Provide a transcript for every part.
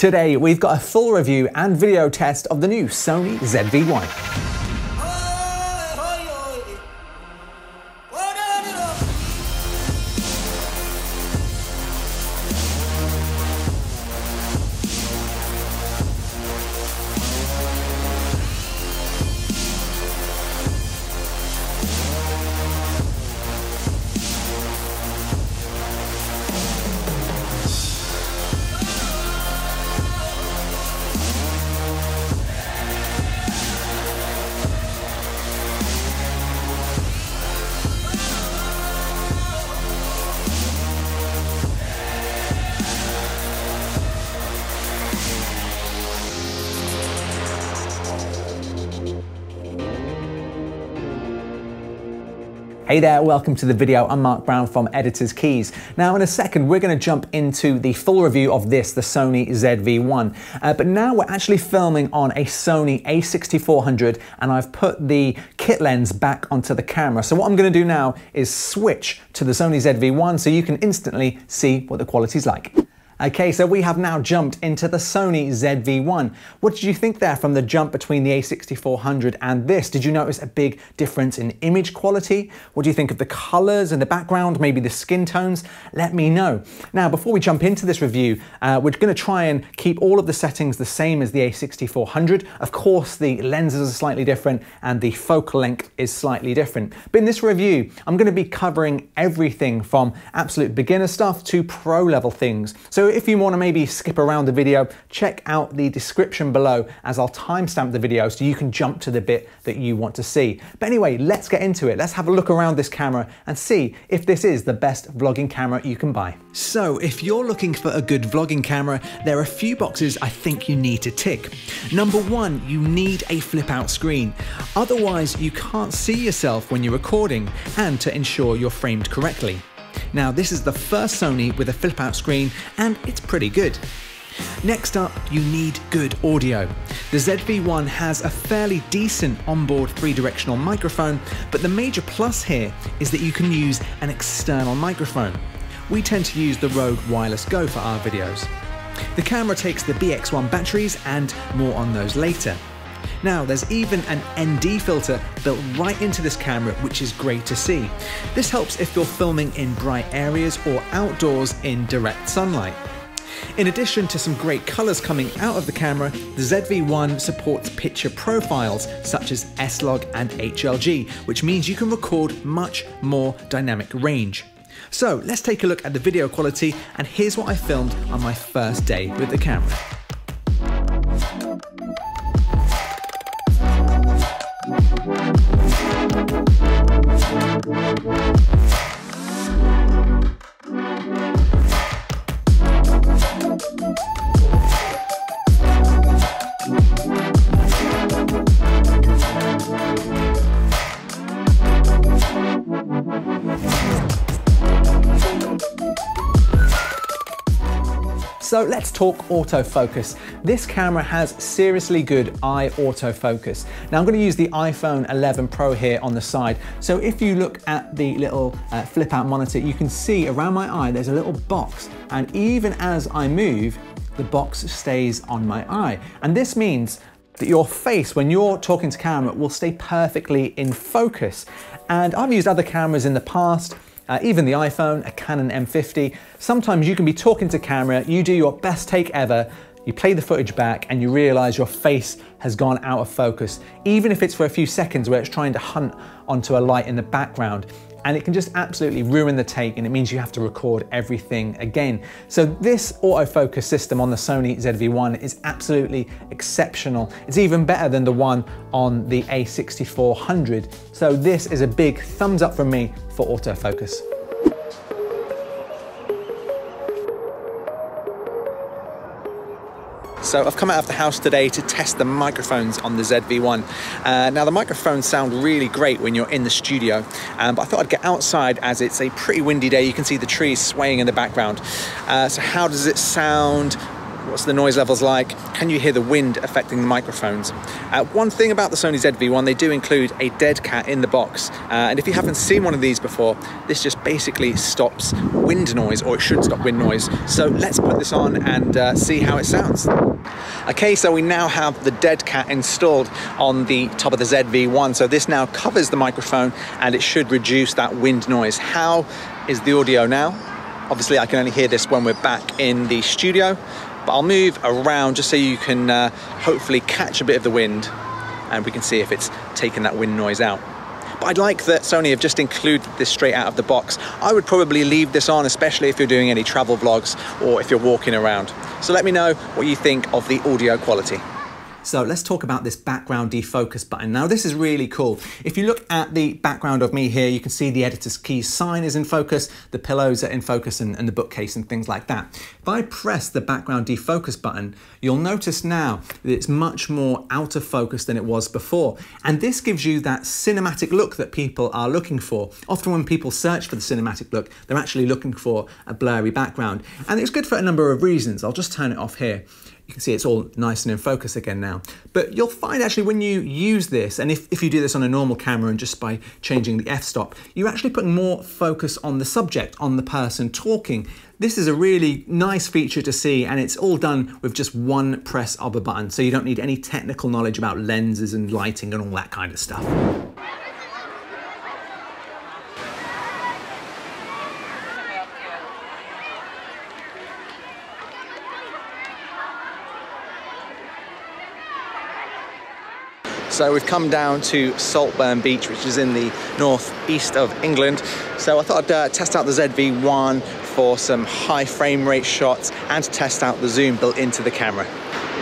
Today we've got a full review and video test of the new Sony ZV-1. Hey there, welcome to the video. I'm Mark Brown from Editor's Keys. Now in a second we're going to jump into the full review of the Sony ZV-1. But now we're actually filming on a Sony a6400 and I've put the kit lens back onto the camera. So what I'm going to do now is switch to the Sony ZV-1 so you can instantly see what the quality's like. Okay, so we have now jumped into the Sony ZV-1. What did you think there from the jump between the a6400 and this? Did you notice a big difference in image quality? What do you think of the colors and the background, maybe the skin tones? Let me know. Now, before we jump into this review, we're gonna try and keep all of the settings the same as the a6400. Of course, the lenses are slightly different and the focal length is slightly different. But in this review, I'm gonna be covering everything from absolute beginner stuff to pro level things. So if you want to maybe skip around the video, check out the description below as I'll timestamp the video so you can jump to the bit that you want to see. But anyway, let's get into it. Let's have a look around this camera and see if this is the best vlogging camera you can buy. So if you're looking for a good vlogging camera, there are a few boxes I think you need to tick. Number 1, you need a flip out screen. Otherwise, you can't see yourself when you're recording and to ensure you're framed correctly. Now this is the first Sony with a flip out screen and it's pretty good. Next up, you need good audio. The ZV-1 has a fairly decent onboard 3-directional microphone, but the major plus here is that you can use an external microphone. We tend to use the Rode Wireless Go for our videos. The camera takes the BX1 batteries and more on those later. Now there's even an ND filter built right into this camera, which is great to see. This helps if you're filming in bright areas or outdoors in direct sunlight. In addition to some great colors coming out of the camera, the ZV-1 supports picture profiles such as S-Log and HLG, which means you can record much more dynamic range. So let's take a look at the video quality, and here's what I filmed on my first day with the camera. So let's talk autofocus. This camera has seriously good eye autofocus. Now I'm going to use the iPhone 11 Pro here on the side. So if you look at the little flip out monitor, you can see around my eye there's a little box, and even as I move, the box stays on my eye. And this means that your face, when you're talking to camera, will stay perfectly in focus. And I've used other cameras in the past, even the iPhone, a Canon M50. Sometimes you can be talking to camera, you do your best take ever, you play the footage back and you realize your face has gone out of focus, even if it's for a few seconds where it's trying to hunt onto a light in the background. And it can just absolutely ruin the take, and it means you have to record everything again. So this autofocus system on the Sony ZV-1 is absolutely exceptional. It's even better than the one on the a6400. So this is a big thumbs up from me for autofocus. So I've come out of the house today to test the microphones on the ZV-1. Now the microphones sound really great when you're in the studio, but I thought I'd get outside as it's a pretty windy day. You can see the trees swaying in the background. So how does it sound What's the noise levels like? Can you hear the wind affecting the microphones? One thing about the Sony ZV-1, they do include a dead cat in the box. And if you haven't seen one of these before, this just basically stops wind noise, or it should stop wind noise. So let's put this on and see how it sounds. Okay, so we now have the dead cat installed on the top of the ZV-1. So this now covers the microphone and it should reduce that wind noise. How is the audio now? Obviously I can only hear this when we're back in the studio, but I'll move around just so you can hopefully catch a bit of the wind and we can see if it's taken that wind noise out. But I'd like that Sony have just included this straight out of the box. I would probably leave this on, especially if you're doing any travel vlogs or if you're walking around. So let me know what you think of the audio quality. So let's talk about this background defocus button. Now this is really cool. If you look at the background of me here, you can see the Editor's Keys sign is in focus, the pillows are in focus, and the bookcase and things like that. If I press the background defocus button, you'll notice now that it's much more out of focus than it was before. And this gives you that cinematic look that people are looking for. Often when people search for the cinematic look, they're actually looking for a blurry background. And it's good for a number of reasons. I'll just turn it off here. You can see it's all nice and in focus again now. But you'll find actually when you use this, and if you do this on a normal camera and just by changing the f-stop, you're actually putting more focus on the subject, on the person talking. This is a really nice feature to see, and it's all done with just one press of a button. So you don't need any technical knowledge about lenses and lighting and all that kind of stuff. So we've come down to Saltburn Beach, which is in the northeast of England. So I thought I'd test out the ZV-1 for some high frame rate shots and test out the zoom built into the camera.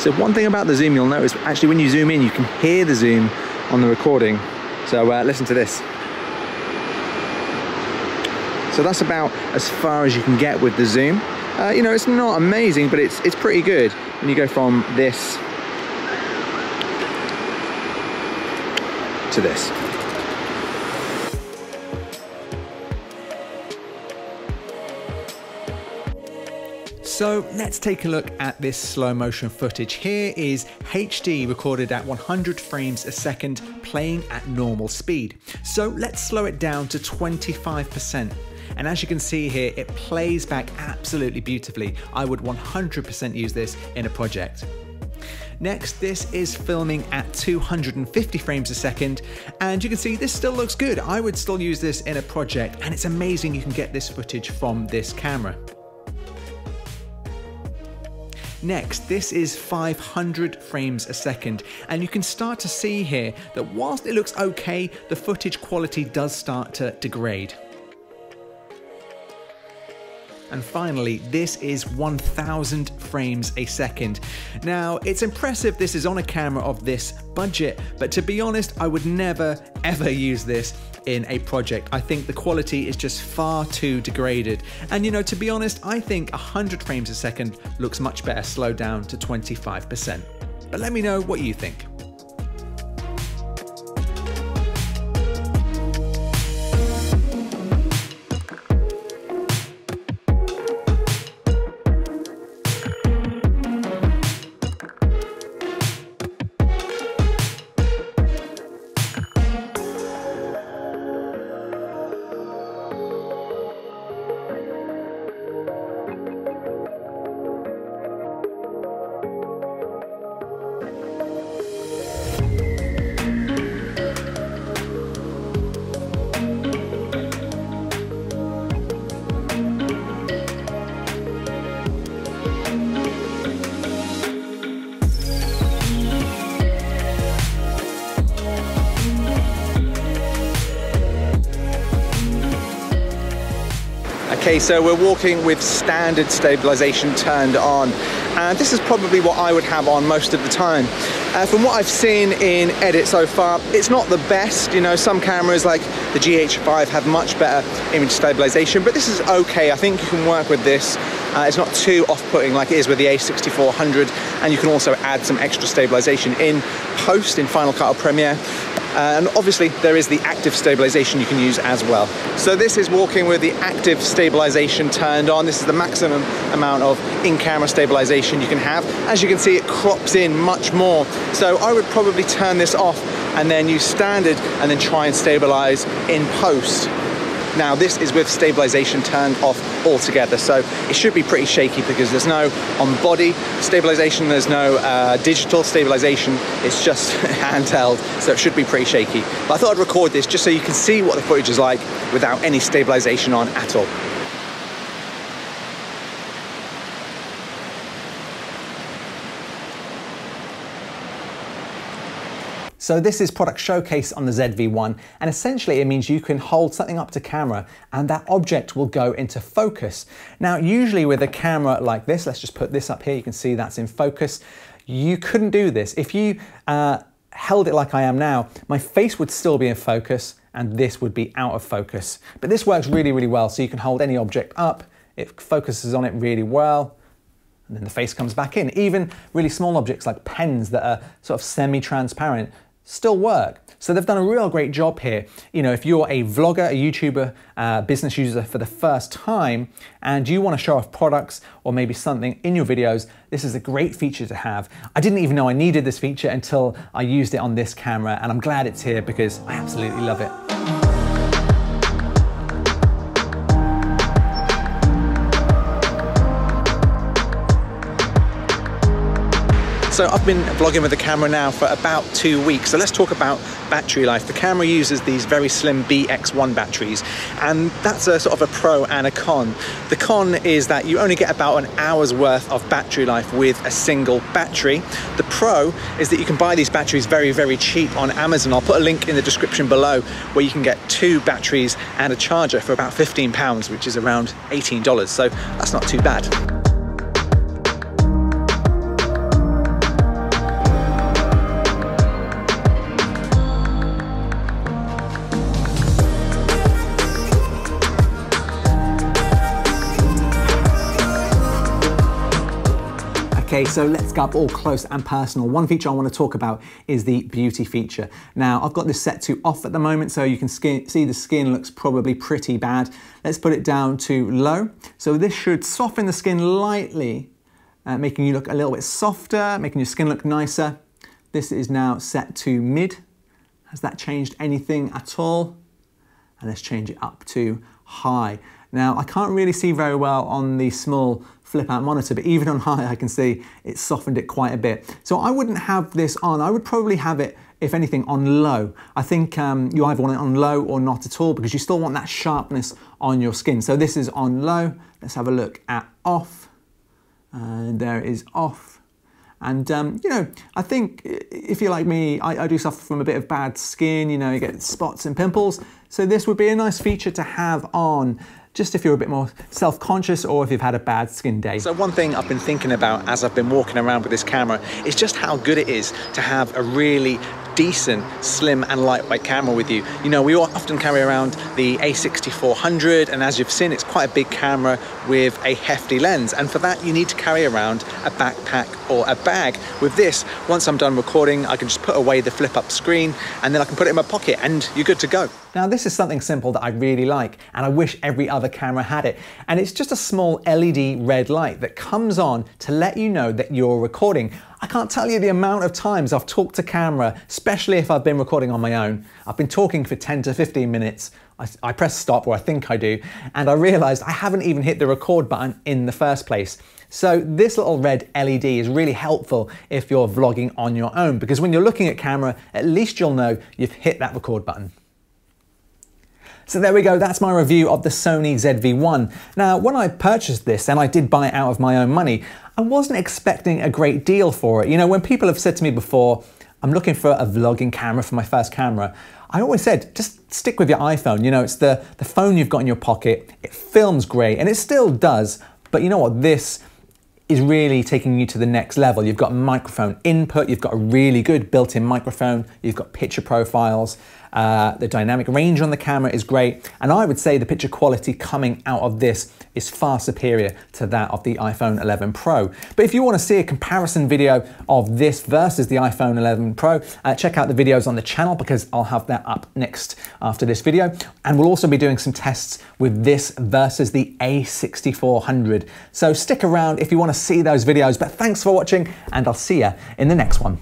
So one thing about the zoom you'll notice, actually when you zoom in, you can hear the zoom on the recording. So listen to this. So that's about as far as you can get with the zoom. You know, it's not amazing, but it's pretty good. When you go from this to this. So let's take a look at this slow motion footage. Here is HD recorded at 100 frames a second, playing at normal speed. So let's slow it down to 25%. And as you can see here, it plays back absolutely beautifully. I would 100% use this in a project. Next, this is filming at 250 frames a second, and you can see this still looks good. I would still use this in a project, and it's amazing you can get this footage from this camera. Next, this is 500 frames a second, and you can start to see here that whilst it looks okay, the footage quality does start to degrade. And finally, this is 1,000 frames a second. Now, it's impressive this is on a camera of this budget, but to be honest, I would never, ever use this in a project. I think the quality is just far too degraded. And you know, to be honest, I think 100 frames a second looks much better slowed down to 25%. But let me know what you think. Okay, so we're walking with standard stabilization turned on, and this is probably what I would have on most of the time. From what I've seen in edit so far, it's not the best. You know, some cameras like the GH5 have much better image stabilization, but this is okay. I think you can work with this. It's not too off-putting like it is with the a6400, and you can also add some extra stabilization in post in Final Cut or Premiere. And obviously there is the active stabilization you can use as well. So this is walking with the active stabilization turned on. This is the maximum amount of in-camera stabilization you can have. As you can see, it crops in much more. So I would probably turn this off and then use standard and then try and stabilize in post. Now this is with stabilization turned off altogether, so it should be pretty shaky because there's no on-body stabilization, there's no digital stabilization, it's just handheld, so it should be pretty shaky. But I thought I'd record this just so you can see what the footage is like without any stabilization on at all. So this is product showcase on the ZV-1, and essentially it means you can hold something up to camera and that object will go into focus. Now usually with a camera like this, let's just put this up here, you can see that's in focus. You couldn't do this. If you held it like I am now, my face would still be in focus and this would be out of focus. But this works really, really well, so you can hold any object up, it focuses on it really well. And then the face comes back in. Even really small objects like pens that are sort of semi-transparent still work. So they've done a real great job here. You know, if you're a vlogger, a YouTuber, business user for the first time, and you want to show off products or maybe something in your videos, this is a great feature to have. I didn't even know I needed this feature until I used it on this camera, and I'm glad it's here because I absolutely love it. So I've been vlogging with the camera now for about 2 weeks. So let's talk about battery life. The camera uses these very slim BX1 batteries, and that's a sort of a pro and a con. The con is that you only get about an hour's worth of battery life with a single battery. The pro is that you can buy these batteries very, very cheap on Amazon. I'll put a link in the description below where you can get 2 batteries and a charger for about £15, which is around $18. So that's not too bad. Okay, so let's go up all close and personal. One feature I want to talk about is the beauty feature. Now, I've got this set to off at the moment, so you can see the skin looks probably pretty bad. Let's put it down to low. So this should soften the skin lightly, making you look a little bit softer, making your skin look nicer. This is now set to mid. Has that changed anything at all? And let's change it up to high. Now, I can't really see very well on the small flip-out monitor, but even on high, I can see it softened it quite a bit. So I wouldn't have this on. I would probably have it, if anything, on low. I think you either want it on low or not at all because you still want that sharpness on your skin. So this is on low. Let's have a look at off. And there it is off. And, you know, I think if you're like me, I do suffer from a bit of bad skin, you know, you get spots and pimples. So this would be a nice feature to have on, just if you're a bit more self-conscious or if you've had a bad skin day. So one thing I've been thinking about as I've been walking around with this camera is just how good it is to have a really decent, slim and lightweight camera with you. You know, we often carry around the a6400, and as you've seen, it's quite a big camera with a hefty lens, and for that you need to carry around a backpack or a bag. With this, once I'm done recording, I can just put away the flip-up screen and then I can put it in my pocket and you're good to go. Now this is something simple that I really like, and I wish every other camera had it, and it's just a small LED red light that comes on to let you know that you're recording. I can't tell you the amount of times I've talked to camera, especially if I've been recording on my own. I've been talking for 10 to 15 minutes. I press stop, or I think I do, and I realized I haven't even hit the record button in the first place. So this little red LED is really helpful if you're vlogging on your own, because when you're looking at camera, at least you'll know you've hit that record button. So there we go, that's my review of the Sony ZV-1. Now, when I purchased this, and I did buy it out of my own money, I wasn't expecting a great deal for it. You know, when people have said to me before, I'm looking for a vlogging camera for my first camera, I always said, just stick with your iPhone. You know, it's the phone you've got in your pocket, it films great, and it still does, but you know what, this is really taking you to the next level. You've got microphone input, you've got a really good built-in microphone, you've got picture profiles, The dynamic range on the camera is great, and I would say the picture quality coming out of this is far superior to that of the iPhone 11 Pro. But if you want to see a comparison video of this versus the iPhone 11 Pro, check out the videos on the channel because I'll have that up next after this video. And we'll also be doing some tests with this versus the A6400. So stick around if you want to see those videos, but thanks for watching and I'll see you in the next one.